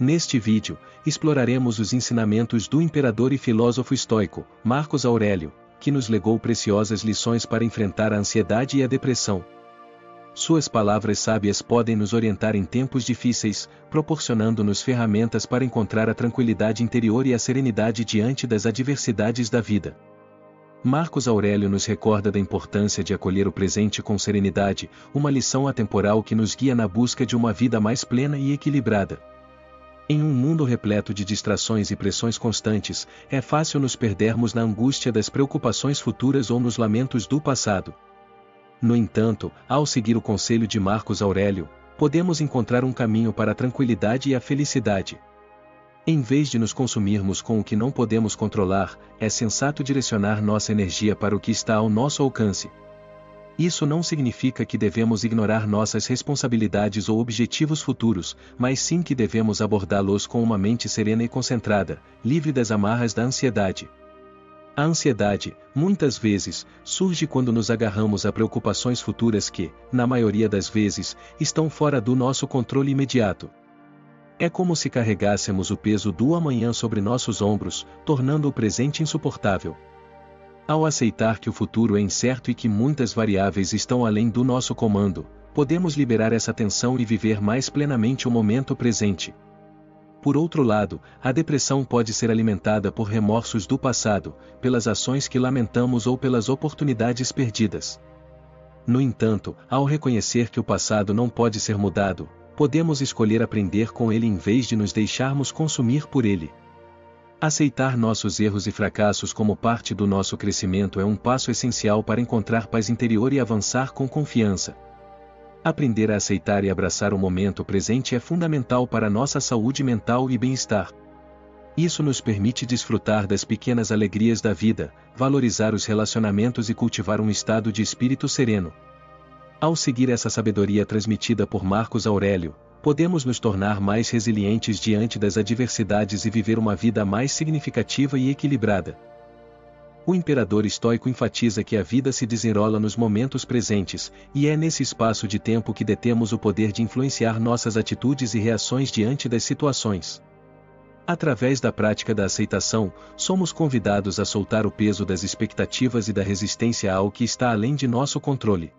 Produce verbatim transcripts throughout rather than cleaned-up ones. Neste vídeo, exploraremos os ensinamentos do imperador e filósofo estoico, Marco Aurélio, que nos legou preciosas lições para enfrentar a ansiedade e a depressão. Suas palavras sábias podem nos orientar em tempos difíceis, proporcionando-nos ferramentas para encontrar a tranquilidade interior e a serenidade diante das adversidades da vida. Marco Aurélio nos recorda da importância de acolher o presente com serenidade, uma lição atemporal que nos guia na busca de uma vida mais plena e equilibrada. Em um mundo repleto de distrações e pressões constantes, é fácil nos perdermos na angústia das preocupações futuras ou nos lamentos do passado. No entanto, ao seguir o conselho de Marco Aurélio, podemos encontrar um caminho para a tranquilidade e a felicidade. Em vez de nos consumirmos com o que não podemos controlar, é sensato direcionar nossa energia para o que está ao nosso alcance. Isso não significa que devemos ignorar nossas responsabilidades ou objetivos futuros, mas sim que devemos abordá-los com uma mente serena e concentrada, livre das amarras da ansiedade. A ansiedade, muitas vezes, surge quando nos agarramos a preocupações futuras que, na maioria das vezes, estão fora do nosso controle imediato. É como se carregássemos o peso do amanhã sobre nossos ombros, tornando o presente insuportável. Ao aceitar que o futuro é incerto e que muitas variáveis estão além do nosso comando, podemos liberar essa tensão e viver mais plenamente o momento presente. Por outro lado, a depressão pode ser alimentada por remorsos do passado, pelas ações que lamentamos ou pelas oportunidades perdidas. No entanto, ao reconhecer que o passado não pode ser mudado, podemos escolher aprender com ele em vez de nos deixarmos consumir por ele. Aceitar nossos erros e fracassos como parte do nosso crescimento é um passo essencial para encontrar paz interior e avançar com confiança. Aprender a aceitar e abraçar o momento presente é fundamental para nossa saúde mental e bem-estar. Isso nos permite desfrutar das pequenas alegrias da vida, valorizar os relacionamentos e cultivar um estado de espírito sereno. Ao seguir essa sabedoria transmitida por Marco Aurélio, podemos nos tornar mais resilientes diante das adversidades e viver uma vida mais significativa e equilibrada. O imperador estoico enfatiza que a vida se desenrola nos momentos presentes, e é nesse espaço de tempo que detemos o poder de influenciar nossas atitudes e reações diante das situações. Através da prática da aceitação, somos convidados a soltar o peso das expectativas e da resistência ao que está além de nosso controle.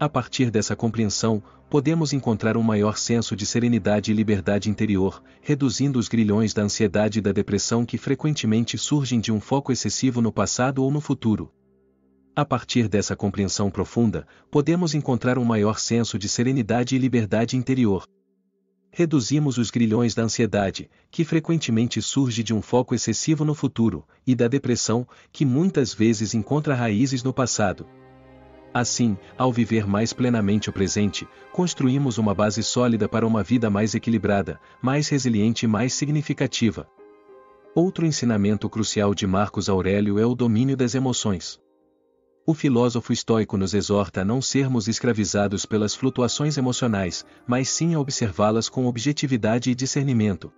A partir dessa compreensão, podemos encontrar um maior senso de serenidade e liberdade interior, reduzindo os grilhões da ansiedade e da depressão que frequentemente surgem de um foco excessivo no passado ou no futuro. A partir dessa compreensão profunda, podemos encontrar um maior senso de serenidade e liberdade interior. Reduzimos os grilhões da ansiedade, que frequentemente surge de um foco excessivo no futuro, e da depressão, que muitas vezes encontra raízes no passado. Assim, ao viver mais plenamente o presente, construímos uma base sólida para uma vida mais equilibrada, mais resiliente e mais significativa. Outro ensinamento crucial de Marco Aurélio é o domínio das emoções. O filósofo estoico nos exorta a não sermos escravizados pelas flutuações emocionais, mas sim a observá-las com objetividade e discernimento.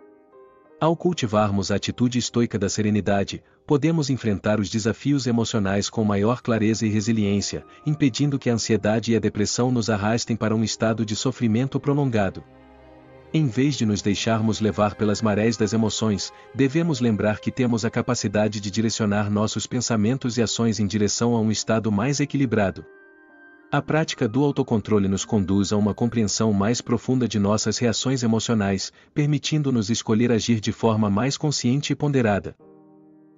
Ao cultivarmos a atitude estoica da serenidade, podemos enfrentar os desafios emocionais com maior clareza e resiliência, impedindo que a ansiedade e a depressão nos arrastem para um estado de sofrimento prolongado. Em vez de nos deixarmos levar pelas marés das emoções, devemos lembrar que temos a capacidade de direcionar nossos pensamentos e ações em direção a um estado mais equilibrado. A prática do autocontrole nos conduz a uma compreensão mais profunda de nossas reações emocionais, permitindo-nos escolher agir de forma mais consciente e ponderada.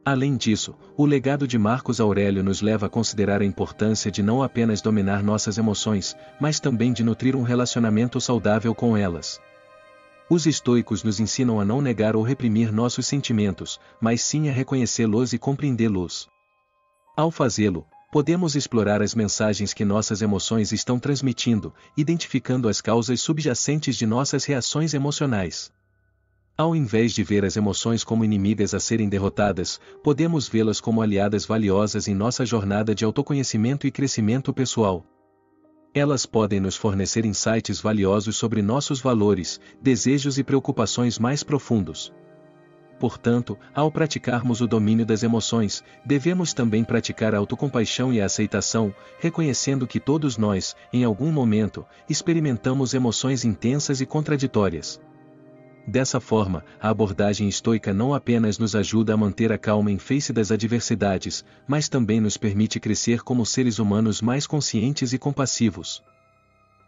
Além disso, o legado de Marco Aurélio nos leva a considerar a importância de não apenas dominar nossas emoções, mas também de nutrir um relacionamento saudável com elas. Os estoicos nos ensinam a não negar ou reprimir nossos sentimentos, mas sim a reconhecê-los e compreendê-los. Ao fazê-lo, podemos explorar as mensagens que nossas emoções estão transmitindo, identificando as causas subjacentes de nossas reações emocionais. Ao invés de ver as emoções como inimigas a serem derrotadas, podemos vê-las como aliadas valiosas em nossa jornada de autoconhecimento e crescimento pessoal. Elas podem nos fornecer insights valiosos sobre nossos valores, desejos e preocupações mais profundos. Portanto, ao praticarmos o domínio das emoções, devemos também praticar a autocompaixão e a aceitação, reconhecendo que todos nós, em algum momento, experimentamos emoções intensas e contraditórias. Dessa forma, a abordagem estoica não apenas nos ajuda a manter a calma em face das adversidades, mas também nos permite crescer como seres humanos mais conscientes e compassivos.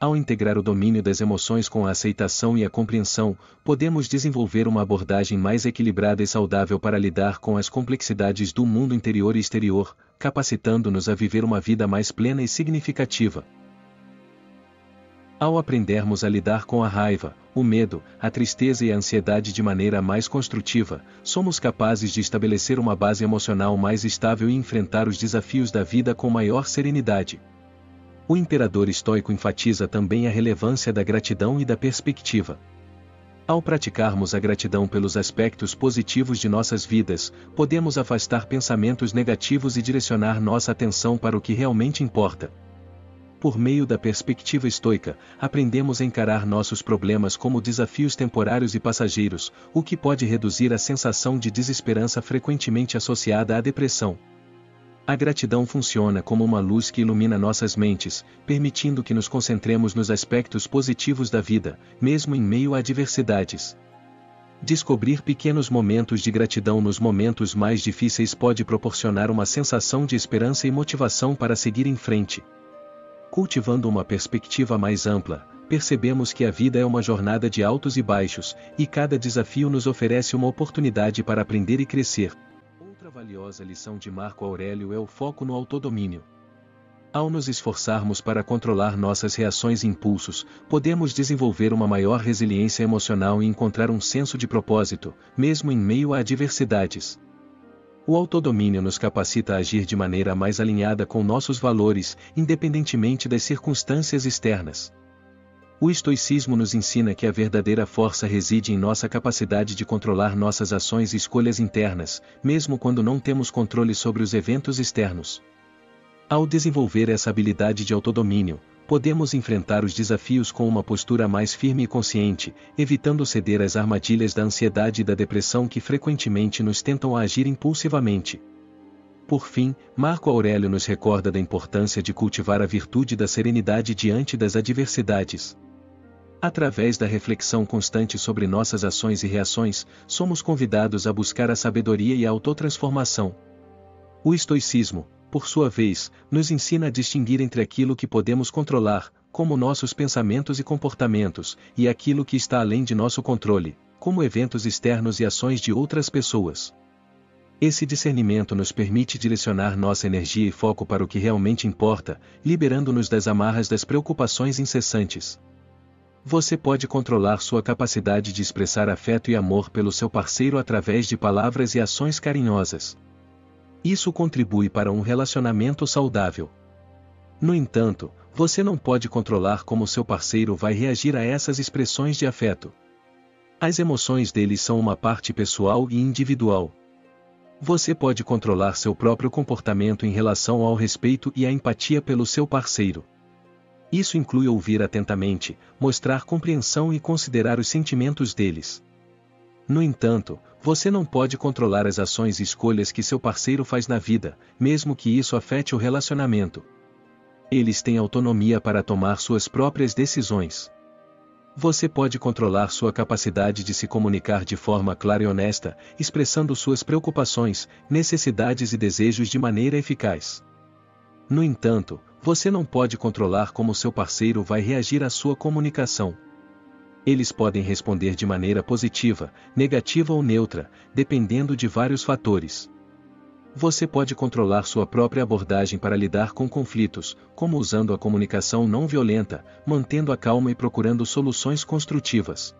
Ao integrar o domínio das emoções com a aceitação e a compreensão, podemos desenvolver uma abordagem mais equilibrada e saudável para lidar com as complexidades do mundo interior e exterior, capacitando-nos a viver uma vida mais plena e significativa. Ao aprendermos a lidar com a raiva, o medo, a tristeza e a ansiedade de maneira mais construtiva, somos capazes de estabelecer uma base emocional mais estável e enfrentar os desafios da vida com maior serenidade. O imperador estoico enfatiza também a relevância da gratidão e da perspectiva. Ao praticarmos a gratidão pelos aspectos positivos de nossas vidas, podemos afastar pensamentos negativos e direcionar nossa atenção para o que realmente importa. Por meio da perspectiva estoica, aprendemos a encarar nossos problemas como desafios temporários e passageiros, o que pode reduzir a sensação de desesperança frequentemente associada à depressão. A gratidão funciona como uma luz que ilumina nossas mentes, permitindo que nos concentremos nos aspectos positivos da vida, mesmo em meio a adversidades. Descobrir pequenos momentos de gratidão nos momentos mais difíceis pode proporcionar uma sensação de esperança e motivação para seguir em frente. Cultivando uma perspectiva mais ampla, percebemos que a vida é uma jornada de altos e baixos, e cada desafio nos oferece uma oportunidade para aprender e crescer. Outra valiosa lição de Marco Aurélio é o foco no autodomínio. Ao nos esforçarmos para controlar nossas reações e impulsos, podemos desenvolver uma maior resiliência emocional e encontrar um senso de propósito, mesmo em meio a adversidades. O autodomínio nos capacita a agir de maneira mais alinhada com nossos valores, independentemente das circunstâncias externas. O estoicismo nos ensina que a verdadeira força reside em nossa capacidade de controlar nossas ações e escolhas internas, mesmo quando não temos controle sobre os eventos externos. Ao desenvolver essa habilidade de autodomínio, podemos enfrentar os desafios com uma postura mais firme e consciente, evitando ceder às armadilhas da ansiedade e da depressão que frequentemente nos tentam a agir impulsivamente. Por fim, Marco Aurélio nos recorda da importância de cultivar a virtude da serenidade diante das adversidades. Através da reflexão constante sobre nossas ações e reações, somos convidados a buscar a sabedoria e a autotransformação. O estoicismo, por sua vez, nos ensina a distinguir entre aquilo que podemos controlar, como nossos pensamentos e comportamentos, e aquilo que está além de nosso controle, como eventos externos e ações de outras pessoas. Esse discernimento nos permite direcionar nossa energia e foco para o que realmente importa, liberando-nos das amarras das preocupações incessantes. Você pode controlar sua capacidade de expressar afeto e amor pelo seu parceiro através de palavras e ações carinhosas. Isso contribui para um relacionamento saudável. No entanto, você não pode controlar como seu parceiro vai reagir a essas expressões de afeto. As emoções dele são uma parte pessoal e individual. Você pode controlar seu próprio comportamento em relação ao respeito e à empatia pelo seu parceiro. Isso inclui ouvir atentamente, mostrar compreensão e considerar os sentimentos deles. No entanto, você não pode controlar as ações e escolhas que seu parceiro faz na vida, mesmo que isso afete o relacionamento. Eles têm autonomia para tomar suas próprias decisões. Você pode controlar sua capacidade de se comunicar de forma clara e honesta, expressando suas preocupações, necessidades e desejos de maneira eficaz. No entanto, você não pode controlar como seu parceiro vai reagir à sua comunicação. Eles podem responder de maneira positiva, negativa ou neutra, dependendo de vários fatores. Você pode controlar sua própria abordagem para lidar com conflitos, como usando a comunicação não violenta, mantendo a calma e procurando soluções construtivas.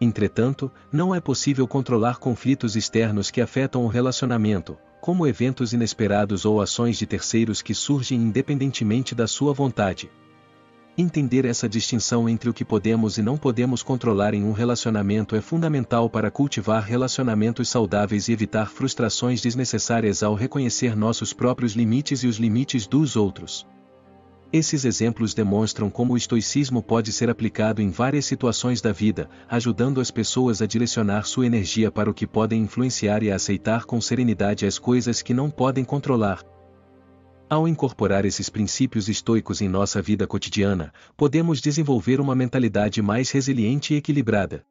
Entretanto, não é possível controlar conflitos externos que afetam o relacionamento, como eventos inesperados ou ações de terceiros que surgem independentemente da sua vontade. Entender essa distinção entre o que podemos e não podemos controlar em um relacionamento é fundamental para cultivar relacionamentos saudáveis e evitar frustrações desnecessárias ao reconhecer nossos próprios limites e os limites dos outros. Esses exemplos demonstram como o estoicismo pode ser aplicado em várias situações da vida, ajudando as pessoas a direcionar sua energia para o que podem influenciar e a aceitar com serenidade as coisas que não podem controlar. Ao incorporar esses princípios estoicos em nossa vida cotidiana, podemos desenvolver uma mentalidade mais resiliente e equilibrada.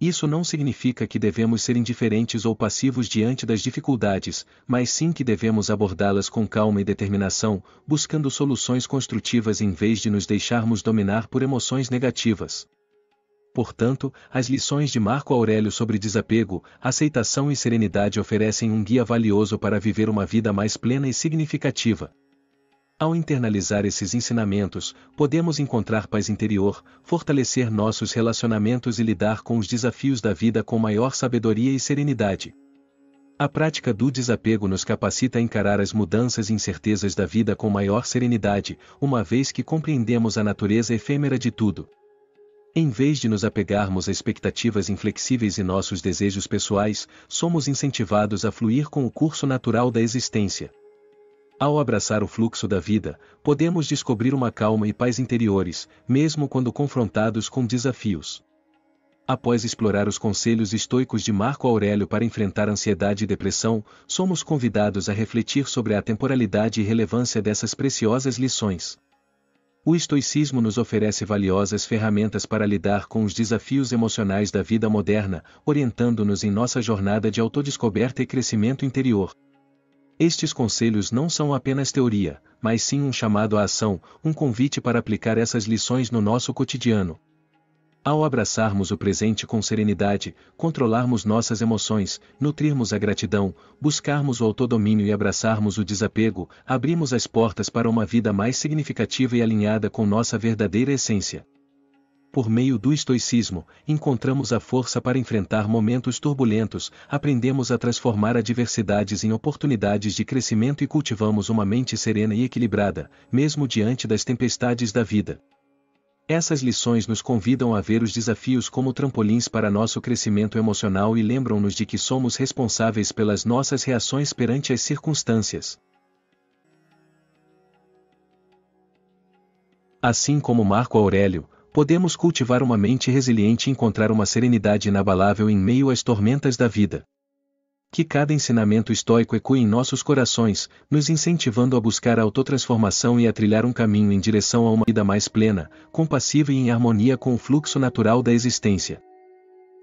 Isso não significa que devemos ser indiferentes ou passivos diante das dificuldades, mas sim que devemos abordá-las com calma e determinação, buscando soluções construtivas em vez de nos deixarmos dominar por emoções negativas. Portanto, as lições de Marco Aurélio sobre desapego, aceitação e serenidade oferecem um guia valioso para viver uma vida mais plena e significativa. Ao internalizar esses ensinamentos, podemos encontrar paz interior, fortalecer nossos relacionamentos e lidar com os desafios da vida com maior sabedoria e serenidade. A prática do desapego nos capacita a encarar as mudanças e incertezas da vida com maior serenidade, uma vez que compreendemos a natureza efêmera de tudo. Em vez de nos apegarmos a expectativas inflexíveis e nossos desejos pessoais, somos incentivados a fluir com o curso natural da existência. Ao abraçar o fluxo da vida, podemos descobrir uma calma e paz interiores, mesmo quando confrontados com desafios. Após explorar os conselhos estoicos de Marco Aurélio para enfrentar ansiedade e depressão, somos convidados a refletir sobre a temporalidade e relevância dessas preciosas lições. O estoicismo nos oferece valiosas ferramentas para lidar com os desafios emocionais da vida moderna, orientando-nos em nossa jornada de autodescoberta e crescimento interior. Estes conselhos não são apenas teoria, mas sim um chamado à ação, um convite para aplicar essas lições no nosso cotidiano. Ao abraçarmos o presente com serenidade, controlarmos nossas emoções, nutrirmos a gratidão, buscarmos o autodomínio e abraçarmos o desapego, abrimos as portas para uma vida mais significativa e alinhada com nossa verdadeira essência. Por meio do estoicismo, encontramos a força para enfrentar momentos turbulentos, aprendemos a transformar adversidades em oportunidades de crescimento e cultivamos uma mente serena e equilibrada, mesmo diante das tempestades da vida. Essas lições nos convidam a ver os desafios como trampolins para nosso crescimento emocional e lembram-nos de que somos responsáveis pelas nossas reações perante as circunstâncias. Assim como Marco Aurélio, podemos cultivar uma mente resiliente e encontrar uma serenidade inabalável em meio às tormentas da vida. Que cada ensinamento estoico ecoe em nossos corações, nos incentivando a buscar a autotransformação e a trilhar um caminho em direção a uma vida mais plena, compassiva e em harmonia com o fluxo natural da existência.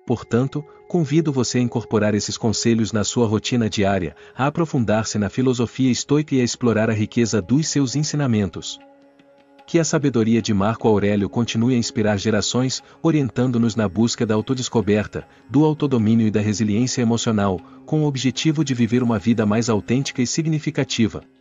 Portanto, convido você a incorporar esses conselhos na sua rotina diária, a aprofundar-se na filosofia estoica e a explorar a riqueza dos seus ensinamentos. Que a sabedoria de Marco Aurélio continue a inspirar gerações, orientando-nos na busca da autodescoberta, do autodomínio e da resiliência emocional, com o objetivo de viver uma vida mais autêntica e significativa.